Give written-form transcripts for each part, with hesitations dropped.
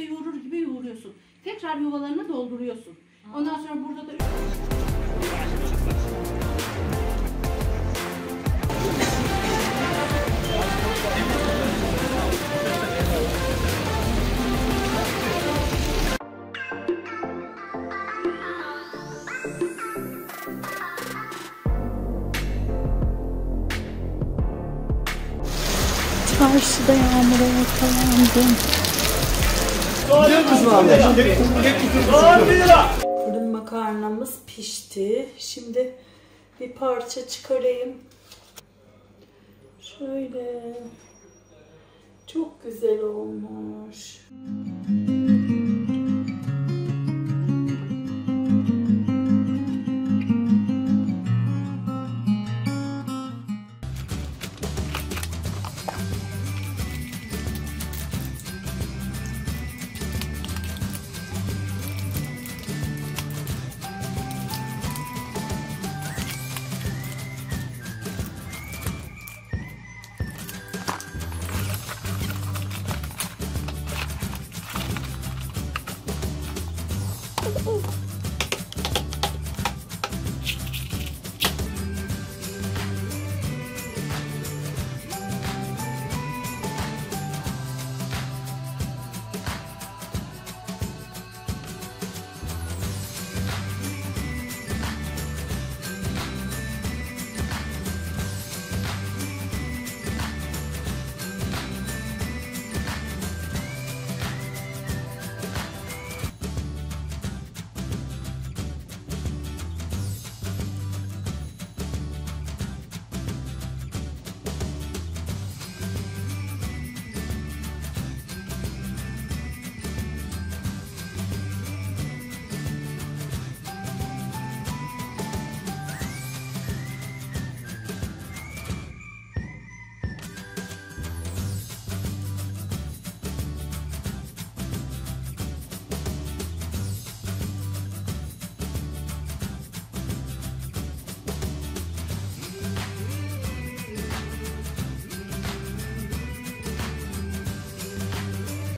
yoğurtta yoğurur gibi yoğuruyorsun. Tekrar yuvalarını dolduruyorsun. Ondan sonra burada da... Karşıda yağmura yakalandım. Fırın makarnamız pişti. Şimdi bir parça çıkarayım. Şöyle. Çok güzel olmuş.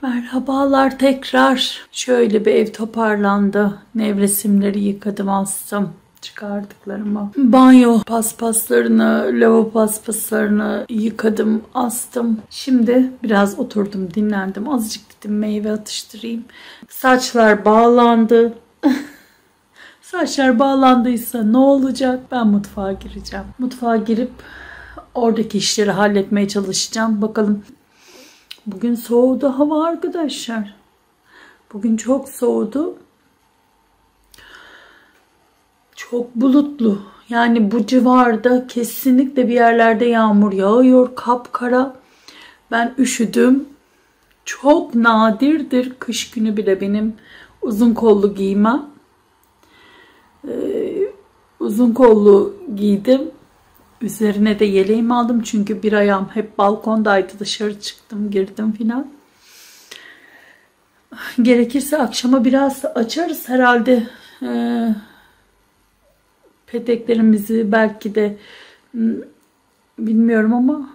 Merhabalar tekrar. Şöyle bir ev toparlandı. Nevresimleri yıkadım, astım. Çıkardıklarımı. Banyo paspaslarını, lavabo paspaslarını yıkadım, astım. Şimdi biraz oturdum, dinlendim. Azıcık dedim meyve atıştırayım. Saçlar bağlandı. Saçlar bağlandıysa ne olacak? Ben mutfağa gireceğim. Mutfağa girip oradaki işleri halletmeye çalışacağım. Bakalım. Bugün soğudu hava arkadaşlar. Bugün çok soğudu. Çok bulutlu. Yani bu civarda kesinlikle bir yerlerde yağmur yağıyor. Kapkara. Ben üşüdüm. Çok nadirdir kış günü bile benim uzun kollu giymem. Uzun kollu giydim. Üzerine de yeleğimi aldım çünkü bir ayağım hep balkondaydı. Dışarı çıktım, girdim filan. Gerekirse akşama biraz açarız herhalde. Peteklerimizi belki de bilmiyorum ama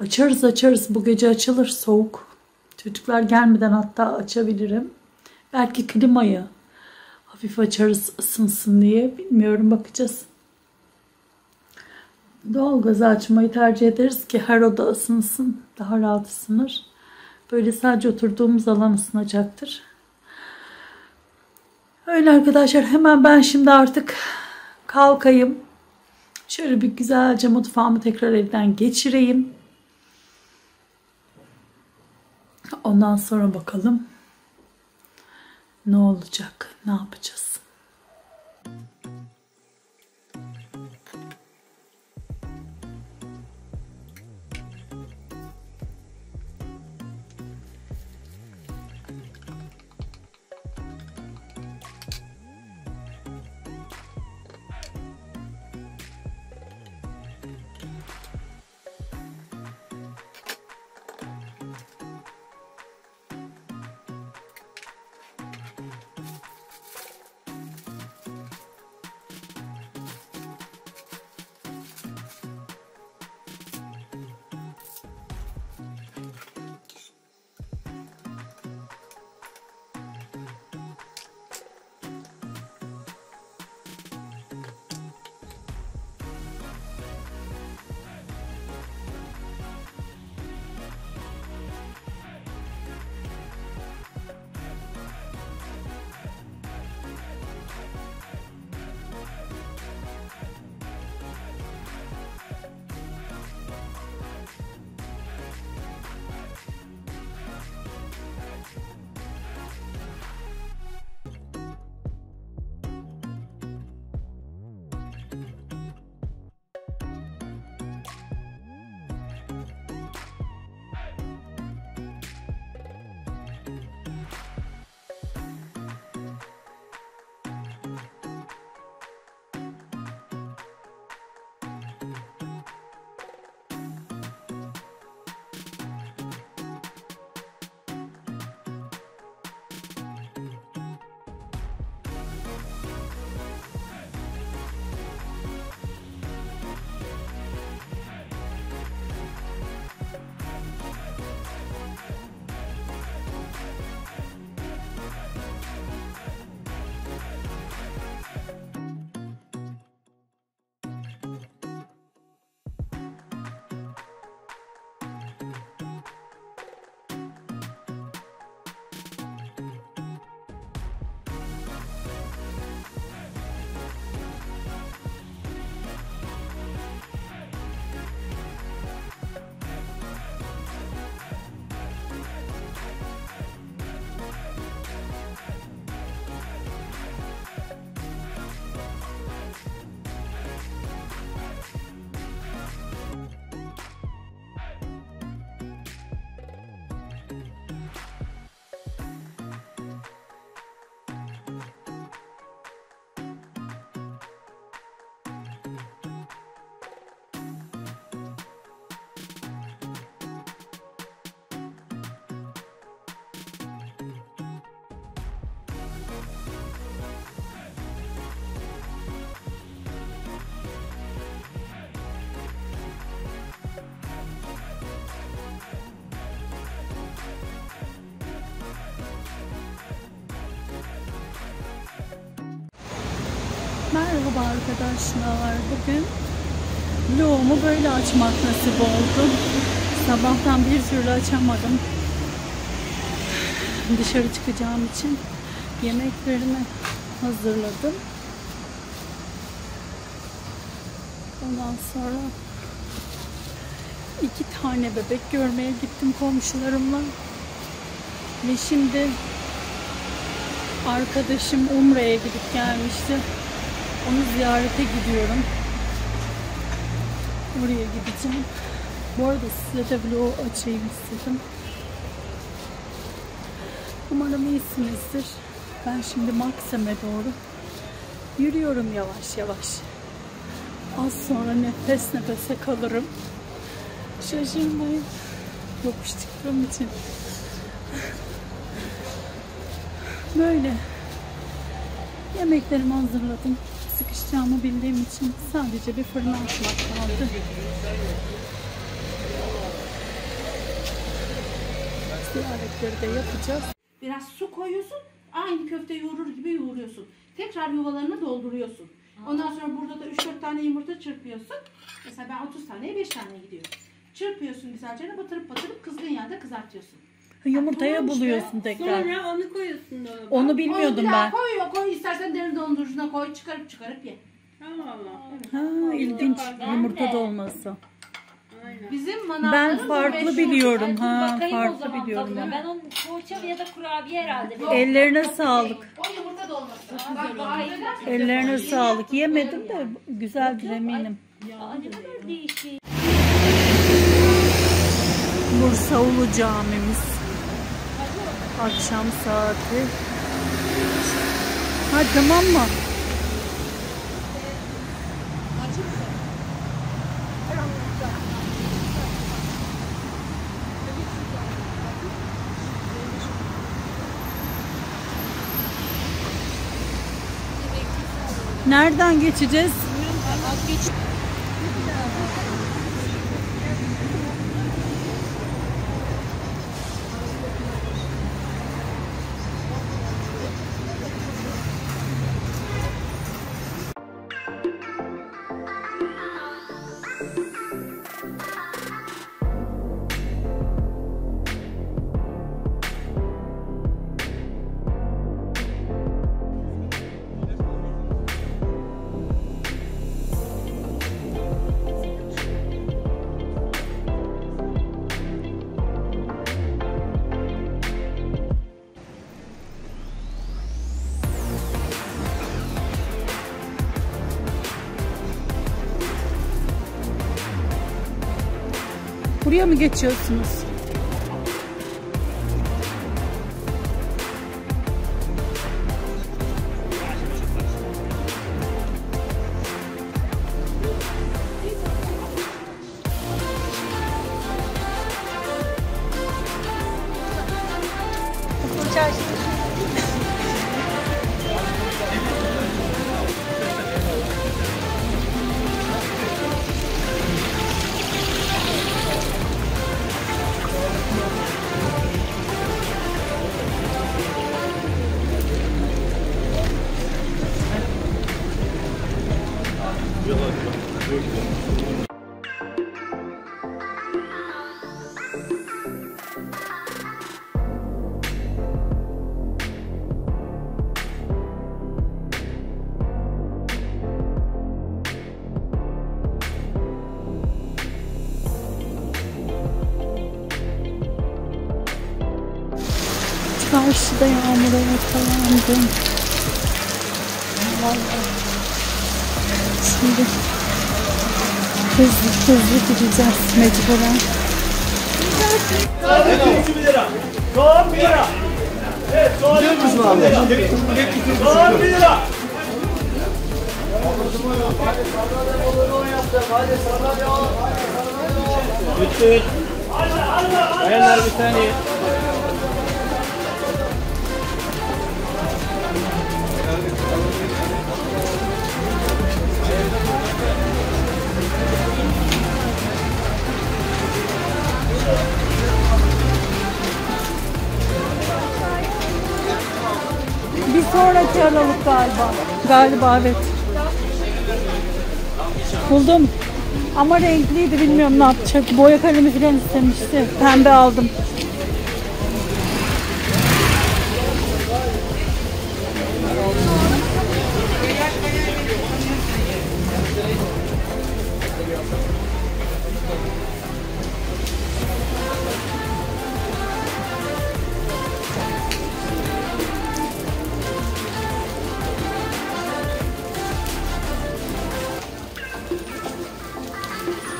açarız. Bu gece açılır soğuk. Çocuklar gelmeden hatta açabilirim. Belki klimayı hafif açarız ısınsın diye. Bilmiyorum, bakacağız. Doğalgazı açmayı tercih ederiz ki her oda ısınsın. Daha rahat ısınır. Böyle sadece oturduğumuz alan ısınacaktır. Öyle arkadaşlar. Hemen ben şimdi artık kalkayım. Şöyle bir güzelce mutfağımı tekrar elden geçireyim. Ondan sonra bakalım ne olacak, ne yapacağız. Merhaba arkadaşlar. Bugün vlogumu böyle açmak nasip oldu. Sabahtan bir türlü açamadım. Dışarı çıkacağım için yemeklerimi hazırladım. Ondan sonra 2 tane bebek görmeye gittim komşularımla. Ve şimdi arkadaşım Umre'ye gidip gelmişti. Onu ziyarete gidiyorum. Oraya gideceğim. Bu arada size de vlog açayım istedim. Umarım iyisinizdir. Ben şimdi Maksim'e doğru yürüyorum yavaş yavaş. Az sonra nefes nefese kalırım. Şaşırmayın. Yokuş çıktığım için. Böyle. Yemeklerimi hazırladım. Sıkışacağımı bildiğim için sadece bir fırına atmak kaldı. Ziyaretleri de yapacağız. Biraz su koyuyorsun. Aynı köfte yoğurur gibi yoğuruyorsun. Tekrar yuvalarını dolduruyorsun. Ondan sonra burada da 3-4 tane yumurta çırpıyorsun. Mesela ben 30 taneye 5 tane gidiyorum. Çırpıyorsun güzelce, batırıp kızgın yağda kızartıyorsun. Yumurtaya buluyorsun tekrar. Sonra onu koyuyorsun dolaba. Onu bilmiyordum ben. Koy istersen derin dondurucuda koy, çıkarıp ye. Allah Allah. Evet. Ha, ilginç yumurta dolması. Aynen. Bizim manavlarımız ben farklı biliyorum. Yani, ha, farklı biliyorum. Ben onu poğaça ya da kurabiye herhalde. Ellerine sağlık. O yumurta dolması. Ellerine sağlık. Yemedim de güzeldir eminim. Ne kadar değişik. Bursa Ulu Camimiz. Akşam saati. Ha, tamam mı? Nereden geçeceğiz? Buraya mı geçiyorsunuz? Karşıda yağmura yakalandım. Şimdi hızlı gideceğiz mecburen. Soğan 1 lira. Evet, soğan 1 lira. Soğan 1 lira. Bitti. Bayanlar bir saniye. Bir sonraki aralık galiba. Galiba evet. Buldum. Ama renkliydi, bilmiyorum ne yapacak. Boya kalemi falan istemişti. Pembe aldım.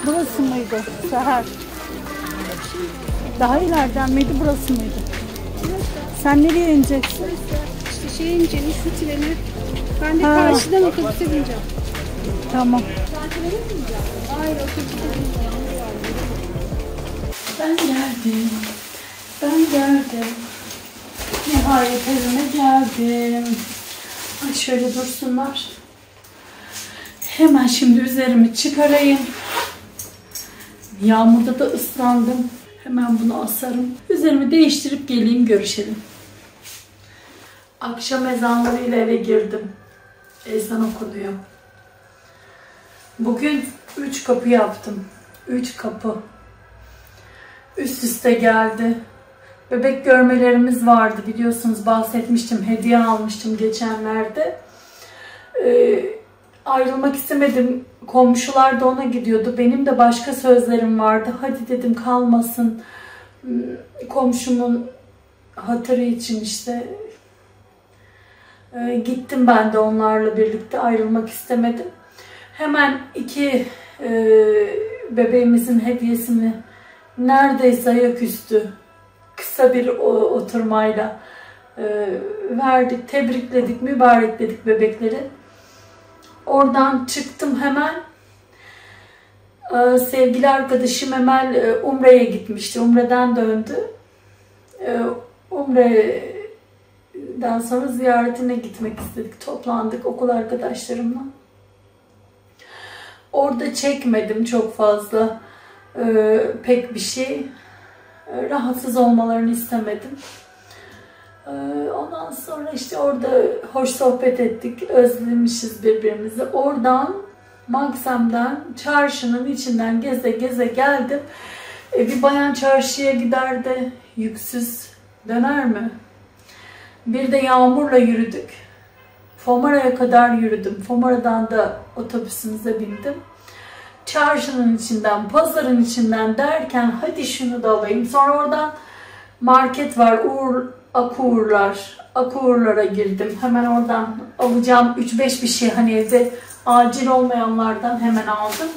Burası mıydı? Seher. Daha ileriden miydi, burası mıydı? Sen nereye ineceksin? İşte şeye ineceğim, şu treni. Ben de karşıdan otobüse bineceğim. Tamam. Hayır, otobüse bineceğim. Ben geldim. Ben geldim. Nihayet evime geldim. Ay şöyle dursunlar. Hemen şimdi üzerimi çıkarayım. Yağmurda da ıslandım. Hemen bunu asarım. Üzerimi değiştirip geleyim, görüşelim. Akşam ezanlarıyla eve girdim. Ezan okunuyor. Bugün 3 kapı yaptım. 3 kapı. Üst üste geldi. Bebek görmelerimiz vardı. Biliyorsunuz bahsetmiştim. Hediye almıştım geçenlerde. Ayrılmak istemedim. Komşular da ona gidiyordu. Benim de başka sözlerim vardı. Hadi dedim kalmasın. Komşumun hatırı için işte. Gittim ben de onlarla birlikte. Ayrılmak istemedim. Hemen iki bebeğimizin hediyesini neredeyse ayaküstü kısa bir oturmayla verdik. Tebrikledik, mübarekledik bebekleri. Oradan çıktım hemen. Sevgili arkadaşım Emel Umre'ye gitmişti. Umre'den döndü. Umre'den sonra ziyaretine gitmek istedik. Toplandık okul arkadaşlarımla. Orada çekmedim çok fazla pek bir şey. Rahatsız olmalarını istemedim. Ondan sonra işte orada hoş sohbet ettik. Özlemişiz birbirimizi. Oradan Maksim'den, çarşının içinden geze geze geldim. Bir bayan çarşıya gider de yüksüz döner mi? Bir de yağmurla yürüdük. Fomara'ya kadar yürüdüm. Fomara'dan da otobüsümüze bindim. Çarşının içinden, pazarın içinden derken hadi şunu da alayım. Sonra oradan market var. Akuğurlar'a girdim. Hemen oradan alacağım 3-5 bir şey, hani evde acil olmayanlardan hemen aldım.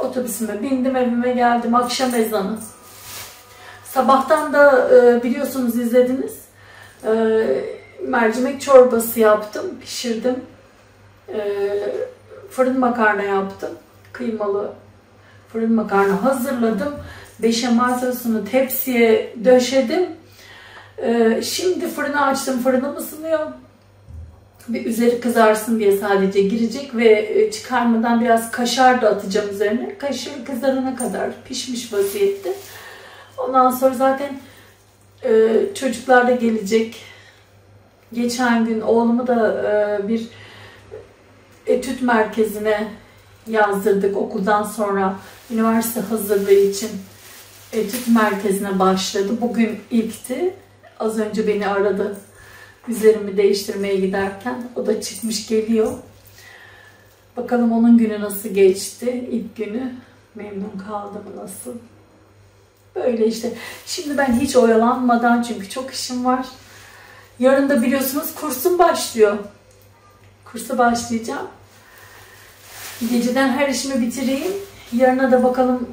Otobüsüme bindim, evime geldim. Akşam ezanı. Sabahtan da biliyorsunuz, izlediniz. Mercimek çorbası yaptım, pişirdim. Fırın makarna yaptım. Kıymalı fırın makarna hazırladım. Beşamel sosunu tepsiye döşedim. Şimdi fırını açtım. Fırınım ısınıyor. Bir üzeri kızarsın diye sadece girecek ve çıkarmadan biraz kaşar da atacağım üzerine. Kaşar kızarana kadar pişmiş vaziyette. Ondan sonra zaten çocuklar da gelecek. Geçen gün oğlumu da bir etüt merkezine yazdırdık okuldan sonra. Üniversite hazırlığı için etüt merkezine başladı. Bugün ilkti. Az önce beni aradı. Üzerimi değiştirmeye giderken. O da çıkmış geliyor. Bakalım onun günü nasıl geçti? İlk günü memnun kaldı mı, nasıl? Böyle işte. Şimdi ben hiç oyalanmadan, çünkü çok işim var. Yarın da biliyorsunuz kursum başlıyor. Kursa başlayacağım. Geceden her işimi bitireyim. Yarına da bakalım,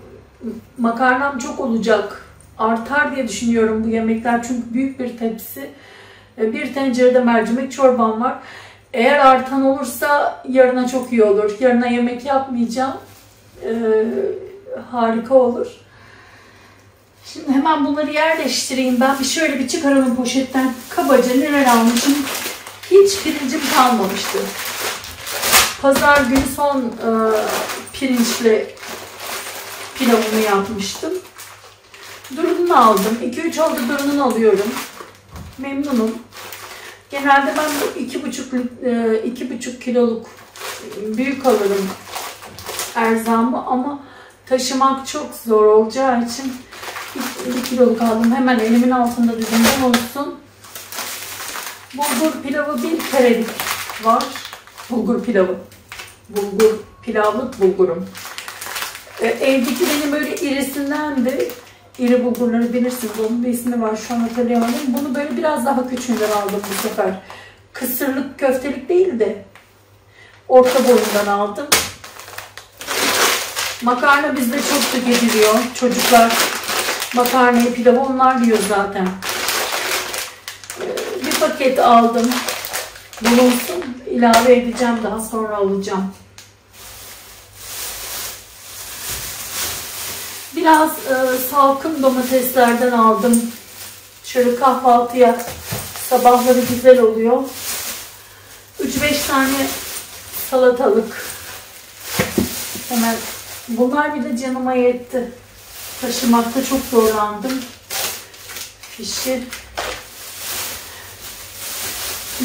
makarnam çok olacak. Artar diye düşünüyorum bu yemekler. Çünkü büyük bir tepsi. Bir tencerede mercimek çorbam var. Eğer artan olursa yarına çok iyi olur. Yarına yemek yapmayacağım. Harika olur. Şimdi hemen bunları yerleştireyim. Ben bir şöyle bir çıkaralım poşetten. Kabaca neler almışım. Hiç pirincim kalmamıştı. Pazar günü son pirinçle pilavımı yapmıştım. Durununu aldım. 2-3 oldu, durununu alıyorum. Memnunum. Genelde ben bu 2,5 kiloluk büyük alırım erzamı ama taşımak çok zor olacağı için 1 kiloluk aldım. Hemen elimin altında düzgün olsun. Bulgur pilavı 1 kerelik var. Bulgur pilavı. Bulgur pilavlık bulgurum. Evdeki benim böyle irisinden de, iri bulgurları bilirsiniz. Onun bir ismi var, şu an hatırlayamadım. Bunu böyle biraz daha küçüğünden aldım bu sefer. Kısırlık köftelik değil de orta boyundan aldım. Makarna bizde çok tüketiliyor. Çocuklar makarnayı, pilavı onlar yiyor zaten. Bir paket aldım. Bulunsun. İlave edeceğim. Daha sonra alacağım. Biraz salkım domateslerden aldım. Şöyle kahvaltıya sabahları güzel oluyor. 3-5 tane salatalık. Hemen bunlar bir de canıma yetti. Taşımakta çok zorlandım. Fişi.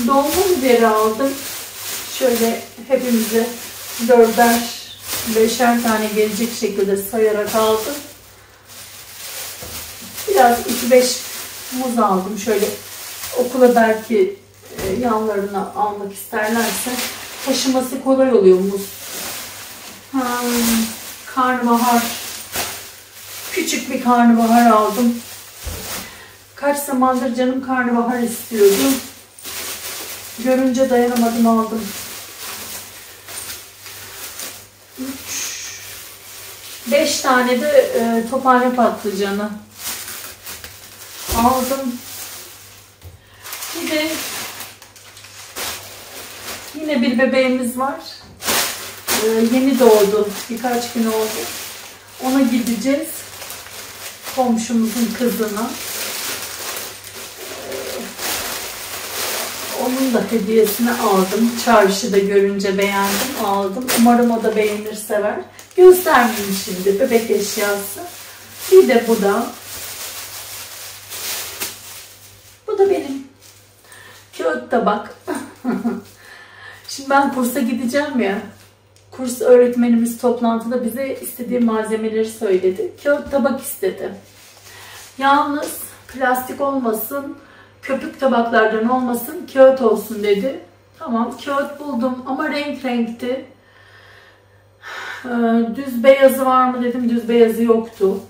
Dolma biberi aldım. Şöyle hepimize 4'er 5'er tane gelecek şekilde sayarak aldım. Biraz 2-5 muz aldım. Şöyle okula belki yanlarına almak isterlerse taşıması kolay oluyor muz. Karnabahar. Küçük bir karnabahar aldım. Kaç zamandır canım karnabahar istiyordu. Görünce dayanamadım, aldım. 5 tane de tophane patlıcanı aldım. Bir de yine bir bebeğimiz var. Yeni doğdu. Birkaç gün oldu. Ona gideceğiz. Komşumuzun kızına. Onun da hediyesini aldım. Çarşıda görünce beğendim, aldım. Umarım o da beğenir, sever. Göstermeyeyim şimdi bebek eşyası. Bir de bu da. Bu da benim. Kağıt tabak. Şimdi ben kursa gideceğim ya. Kurs öğretmenimiz toplantıda bize istediği malzemeleri söyledi. Kağıt tabak istedi. Yalnız plastik olmasın, köpük tabaklardan olmasın, kağıt olsun dedi. Tamam, kağıt buldum ama renk renkti. Düz beyazı var mı dedim, düz beyazı yoktu.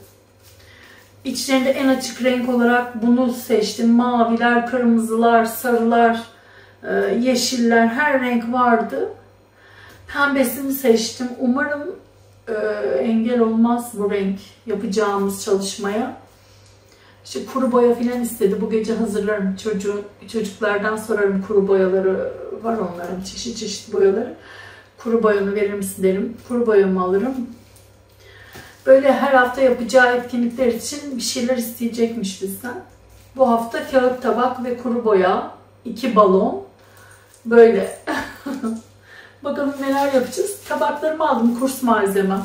İçlerinde en açık renk olarak bunu seçtim. Maviler, kırmızılar, sarılar, yeşiller, her renk vardı. Pembesini seçtim. Umarım engel olmaz bu renk yapacağımız çalışmaya. İşte kuru boya filan istedi. Bu gece hazırlarım. Çocuklardan sorarım, kuru boyaları var onların. Çeşit çeşit boyaları. Kuru boyanı verir misin derim. Kuru boyamı alırım. Böyle her hafta yapacağı etkinlikler için bir şeyler isteyecekmiş bizden. Bu hafta kağıt tabak ve kuru boya. 2 balon. Böyle. Bakalım neler yapacağız. Tabaklarımı aldım. Kurs malzemem.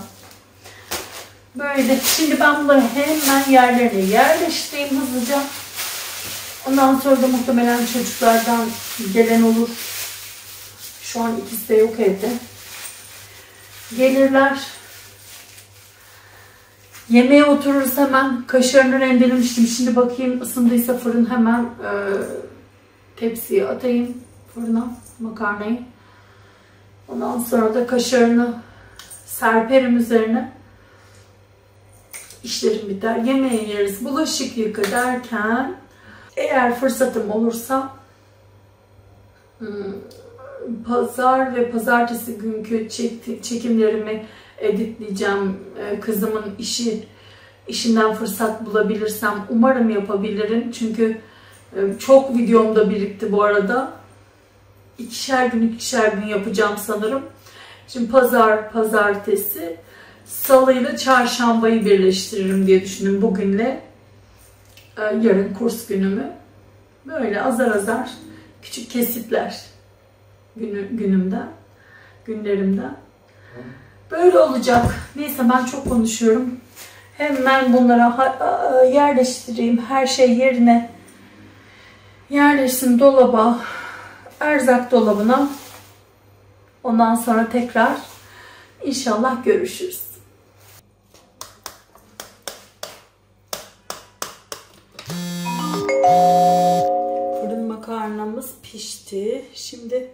Böyle. Şimdi ben bunları hemen yerlerine yerleştireyim hızlıca. Ondan sonra da muhtemelen çocuklardan gelen olur. Şu an ikisi de yok evde. Gelirler. Yemeğe otururuz hemen. Kaşarını rendelemiştim. Şimdi bakayım ısındıysa fırın, hemen tepsiye atayım fırına makarnayı. Ondan sonra da kaşarını serperim üzerine. İşlerim biter. Yemeği yeriz. Bulaşık yıka derken eğer fırsatım olursa pazar ve pazartesi günkü çekimlerimi editleyeceğim. Kızımın işinden fırsat bulabilirsem umarım yapabilirim. Çünkü çok videom da birikti bu arada. 2'şer gün yapacağım sanırım. Şimdi pazar, pazartesi, salıyla çarşambayı birleştiririm diye düşündüm. Bugünle yarın kurs günümü. Böyle azar azar küçük kesitler günlerimden. Böyle olacak. Neyse, ben çok konuşuyorum. Hemen bunlara yerleştireyim. Her şey yerine yerleşsin dolaba. Erzak dolabına. Ondan sonra tekrar inşallah görüşürüz. Fırın makarnamız pişti. Şimdi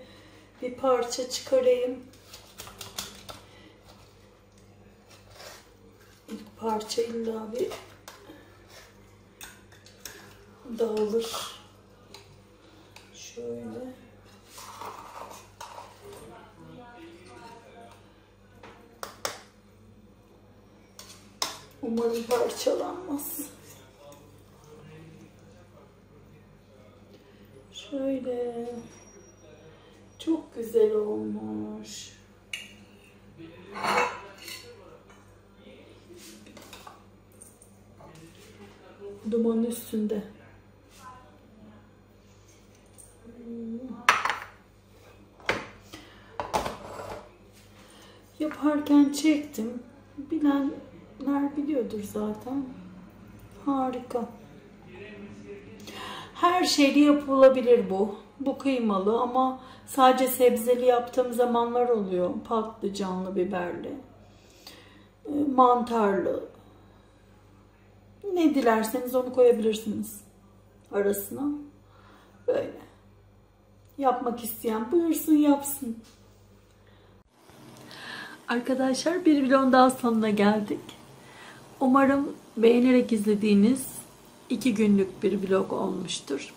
bir parça çıkarayım. İlk parça illa bir dağılır. Şöyle. Umarım parçalanmaz. Şöyle. Çok güzel olmuş. Dumanın üstünde. Yaparken çektim. Bilenler biliyordur zaten. Harika. Her şeyle yapılabilir bu. Bu kıymalı ama sadece sebzeli yaptığım zamanlar oluyor. Patlıcanlı, biberli, mantarlı. Ne dilerseniz onu koyabilirsiniz arasına. Böyle. Yapmak isteyen buyursun yapsın. Arkadaşlar bir videonun daha sonuna geldik. Umarım beğenerek izlediğiniz 2 günlük bir vlog olmuştur.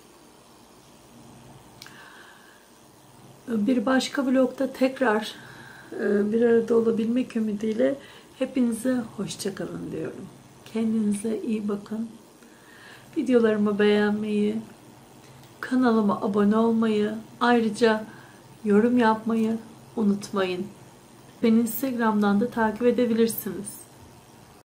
Bir başka vlogda tekrar bir arada olabilmek ümidiyle hepinize hoşça kalın diyorum. Kendinize iyi bakın. Videolarımı beğenmeyi, kanalıma abone olmayı, ayrıca yorum yapmayı unutmayın. Beni Instagram'dan da takip edebilirsiniz.